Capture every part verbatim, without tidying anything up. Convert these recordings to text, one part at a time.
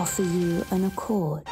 offer you an accord.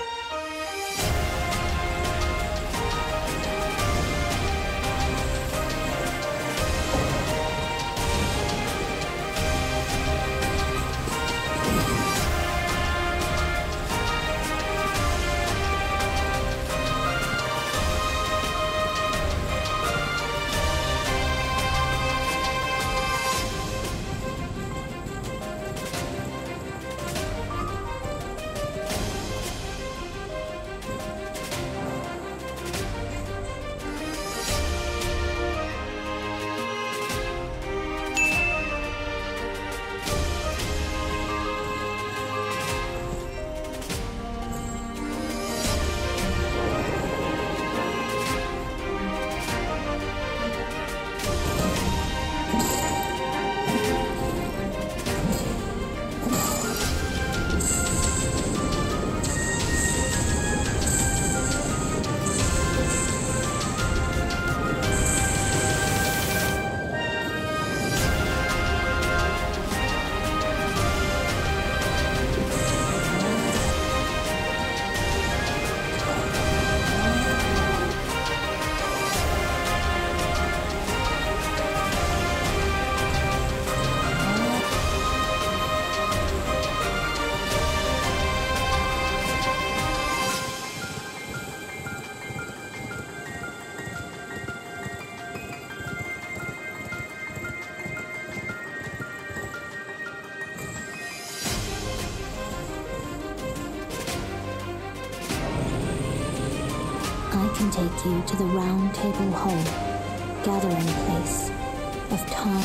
Can take you to the round table hall, gathering place of time.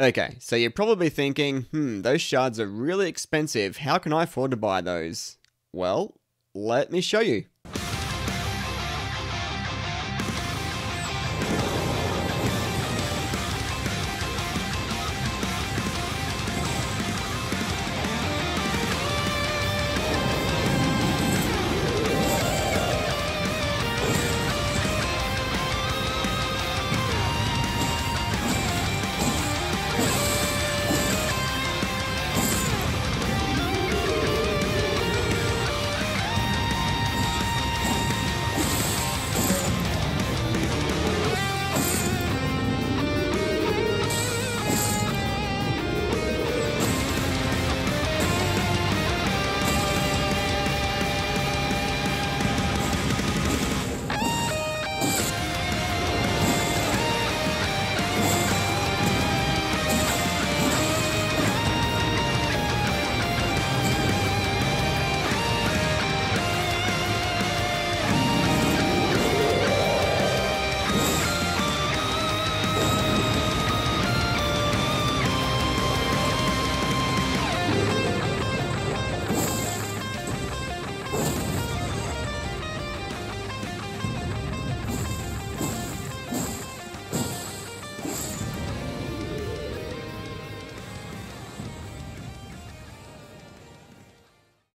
Okay, so you're probably thinking, hmm, those shards are really expensive, how can I afford to buy those? Well, let me show you.